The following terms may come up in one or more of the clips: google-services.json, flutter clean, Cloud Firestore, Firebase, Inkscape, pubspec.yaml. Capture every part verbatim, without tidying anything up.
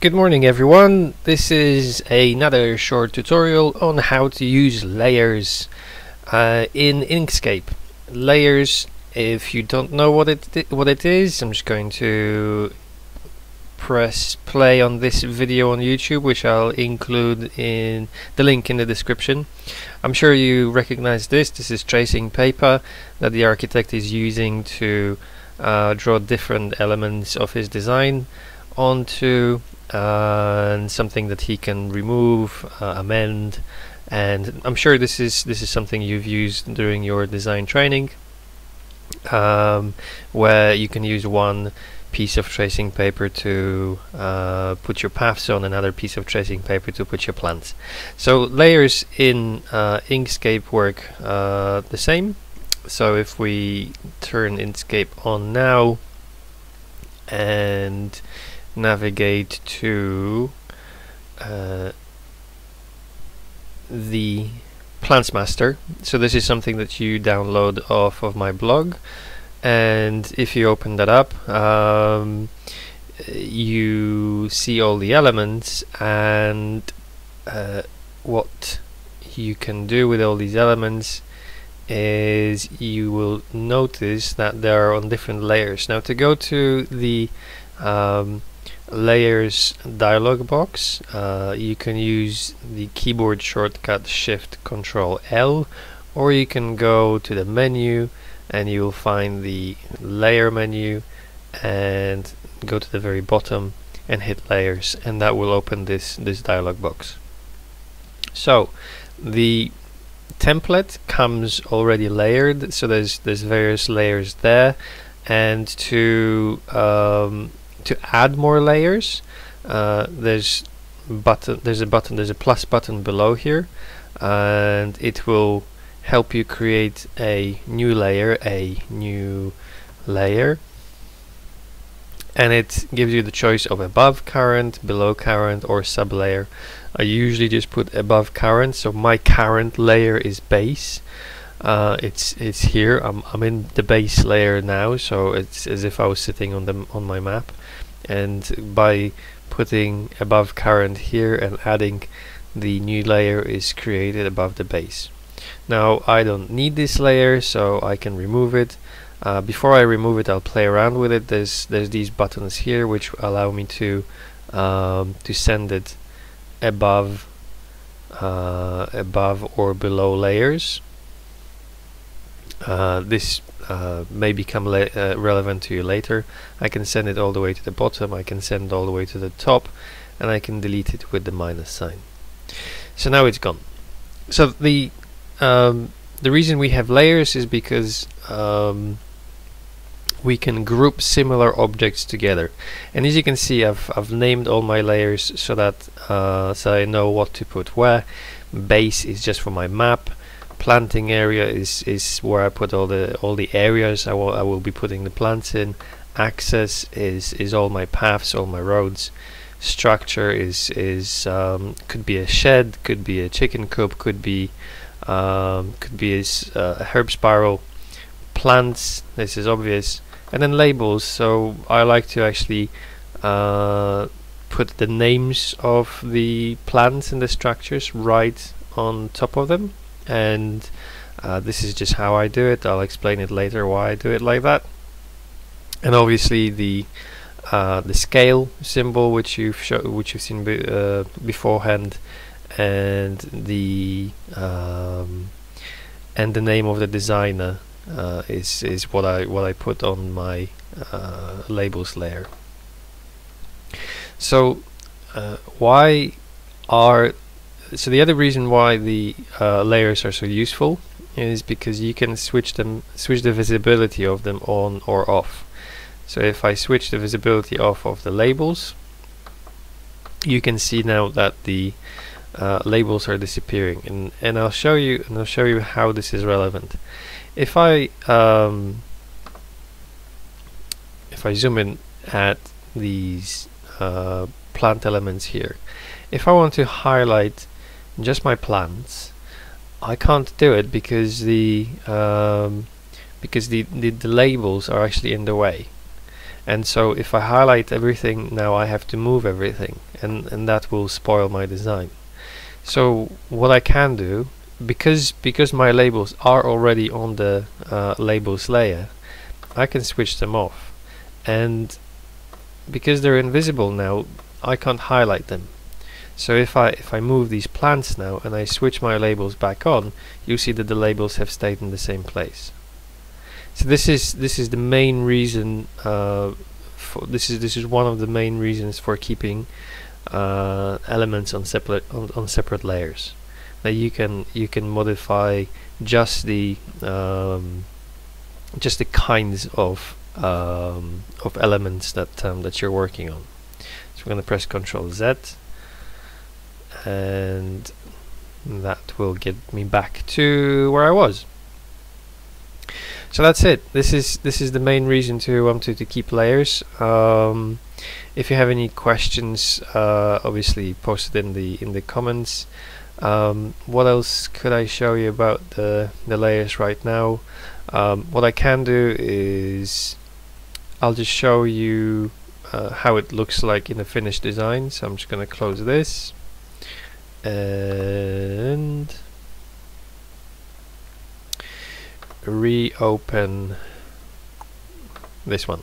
Good morning everyone, this is another short tutorial on how to use layers uh, in Inkscape. Layers, if you don't know what it, what it is, I'm just going to press play on this video on YouTube, which I'll include in the link in the description. I'm sure you recognize this, this is tracing paper that the architect is using to uh, draw different elements of his design onto Uh, and something that he can remove, uh, amend, and I'm sure this is this is something you've used during your design training, um, where you can use one piece of tracing paper to uh, put your paths on, another piece of tracing paper to put your plants. So layers in uh, Inkscape work uh, the same. So if we turn Inkscape on now and navigate to uh, the Plants Master. So this is something that you download off of my blog, and if you open that up, um, you see all the elements and uh, what you can do with all these elements is you will notice that they are on different layers. Now, to go to the um, layers dialog box, uh, you can use the keyboard shortcut shift control L, or you can go to the menu and you'll find the layer menu and go to the very bottom and hit layers, and that will open this this dialog box. So the template comes already layered, so there's there's various layers there, and to um, to add more layers, uh, there's button. There's a button. There's a plus button below here, and it will help you create a new layer, a new layer, and it gives you the choice of above current, below current, or sub layer. I usually just put above current, so my current layer is base. Uh, it's it's here. I'm I'm in the base layer now, so it's as if I was sitting on the on my map. And by putting above current here and adding, the new layer is created above the base. Now I don't need this layer, so I can remove it. Uh, before I remove it, I'll play around with it. There's there's these buttons here which allow me to um, to send it above uh, above or below layers. Uh, this uh, may become uh, relevant to you later. I can send it all the way to the bottom, I can send it all the way to the top, and I can delete it with the minus sign. So now it's gone. So the um, the reason we have layers is because um, we can group similar objects together. And as you can see, I've, I've named all my layers so that uh, so I know what to put where. Base is just for my map. Planting area is is where I put all the all the areas I will I will be putting the plants in. Access is is all my paths, all my roads. Structure is is um, could be a shed, could be a chicken coop, could be um, could be a, a herb spiral. Plants, this is obvious, and then labels. So I like to actually uh, put the names of the plants and the structures right on top of them. And uh, this is just how I do it. I'll explain it later why I do it like that. And obviously the uh, the scale symbol, which you've which you've seen be uh, beforehand, and the um, and the name of the designer uh, is is what I what I put on my uh, labels layer. So uh, why are So the other reason why the uh, layers are so useful is because you can switch them, switch the visibility of them on or off. So if I switch the visibility off of the labels, you can see now that the uh, labels are disappearing, and and I'll show you and I'll show you how this is relevant. If I um, if I zoom in at these uh, plant elements here, if I want to highlight just my plants, I can't do it because the um, because the, the the labels are actually in the way, And so if I highlight everything now, I have to move everything, and, and that will spoil my design. So what I can do, because because my labels are already on the uh, labels layer, I can switch them off, and because they're invisible now, I can't highlight them. So if I if I move these plants now and I switch my labels back on, you see that the labels have stayed in the same place. So this is this is the main reason. Uh, for this is this is one of the main reasons for keeping uh, elements on separate on, on separate layers. That you can you can modify just the um, just the kinds of um, of elements that um, that you're working on. So we're going to press Control Z, and that will get me back to where I was. So that's it. This is this is the main reason to um to to keep layers. Um, if you have any questions, uh, obviously post it in the in the comments. Um, what else could I show you about the the layers right now? Um, what I can do is I'll just show you uh, how it looks like in the finished design. So I'm just going to close this. And reopen this one,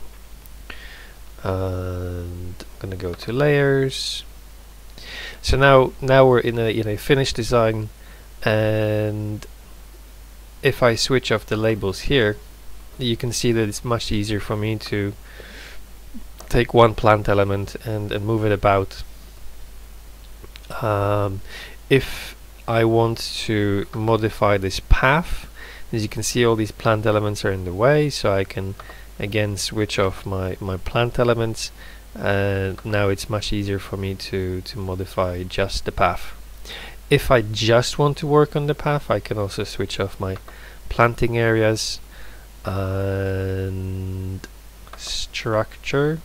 and I'm gonna go to layers. So now now we're in a in a finished design, and if I switch off the labels here, you can see that it's much easier for me to take one plant element and, and move it about. Um, if I want to modify this path, as you can see, all these plant elements are in the way, so I can again switch off my my plant elements, and now it's much easier for me to to modify just the path. If I just want to work on the path, I can also switch off my planting areas and structure.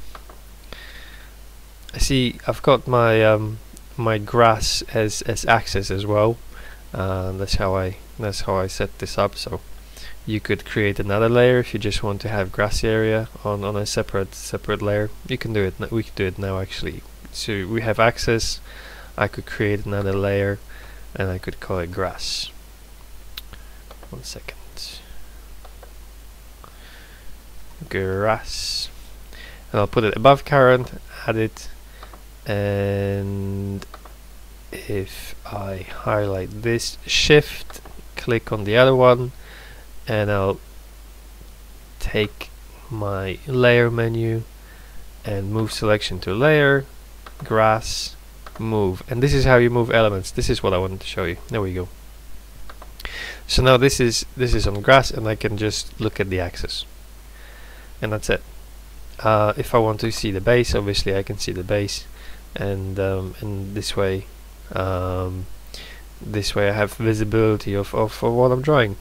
I see I've got my um, my grass as as axis as well. Uh, that's how I that's how I set this up. So you could create another layer if you just want to have grass area on on a separate separate layer. You can do it. We can do it now actually. So we have axis. I could create another layer, and I could call it grass. One second. Grass, and I'll put it above current. Add it. And if I highlight this, shift click on the other one, and I'll take my layer menu and move selection to layer, grass, move. And this is how you move elements. This is what I wanted to show you. There we go. So now this is this is on grass, and I can just look at the axis, and that's it. Uh, if I want to see the base, obviously I can see the base. And um, and this way, um, this way I have visibility of, of, of what I'm drawing.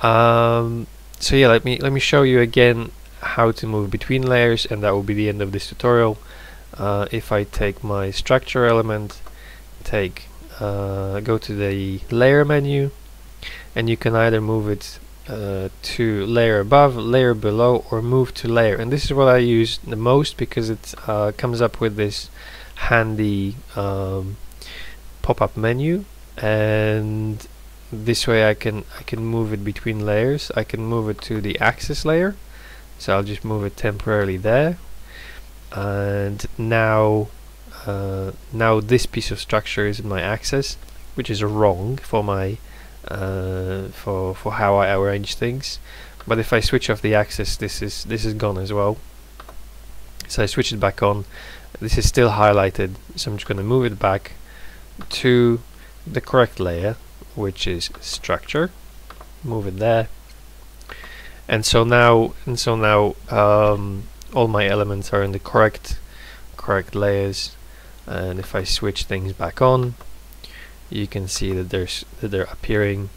Um, so yeah, let me let me show you again how to move between layers, and that will be the end of this tutorial. Uh, if I take my structure element, take uh, go to the layer menu, and you can either move it Uh, to layer above, layer below, or move to layer. And this is what I use the most, because it uh, comes up with this handy um, pop-up menu, and this way I can I can move it between layers. I can move it to the axis layer, so I'll just move it temporarily there. And now uh, now this piece of structure is in my axis, which is wrong for my Uh, for for how I arrange things. But if I switch off the axis, this is this is gone as well. So I switch it back on. This is still highlighted, so I'm just going to move it back to the correct layer, which is structure. Move it there, and so now and so now um, all my elements are in the correct correct layers. And if I switch things back on, you can see that there's that they're appearing,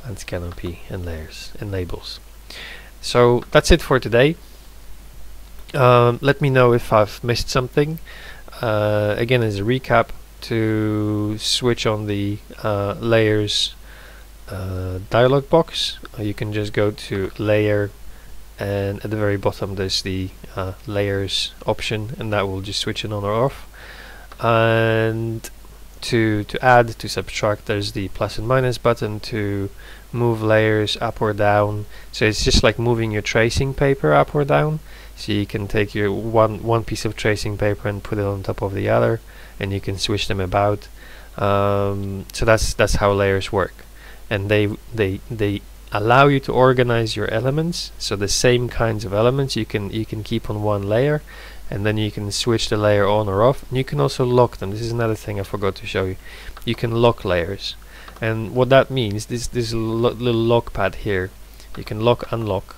plants, canopy, and layers and labels. So that's it for today. Um, let me know if I've missed something. Uh, again, as a recap, to switch on the uh, layers uh, dialog box, uh, you can just go to layer and at the very bottom there's the uh, layers option, and that will just switch it on or off. And to to add, to subtract, there's the plus and minus button to move layers up or down. So it's just like moving your tracing paper up or down. So you can take your one one piece of tracing paper and put it on top of the other, and you can switch them about. Um, so that's that's how layers work, and they they they allow you to organize your elements. So the same kinds of elements you can you can keep on one layer, and then you can switch the layer on or off. And you can also lock them. This is another thing I forgot to show you. You can lock layers, and what that means, this this lo little lock pad here, you can lock, unlock.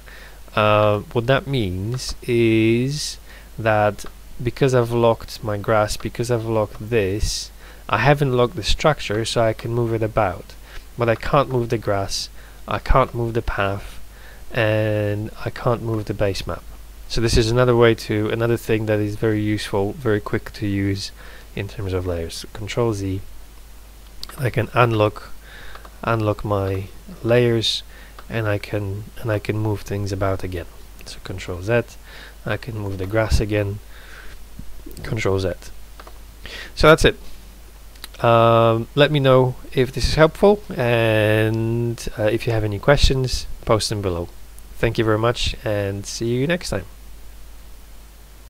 Uh, what that means is that because I've locked my grass, because I've locked this, I haven't locked the structure, so I can move it about, but I can't move the grass, I can't move the path, and I can't move the base map. So this is another way to, another thing that is very useful, very quick to use in terms of layers. Control Z, I can unlock unlock my layers, and I can and I can move things about again. So Control Z, I can move the grass again. Control Z. So that's it. Um, let me know if this is helpful, and uh, if you have any questions, post them below. Thank you very much, and see you next time.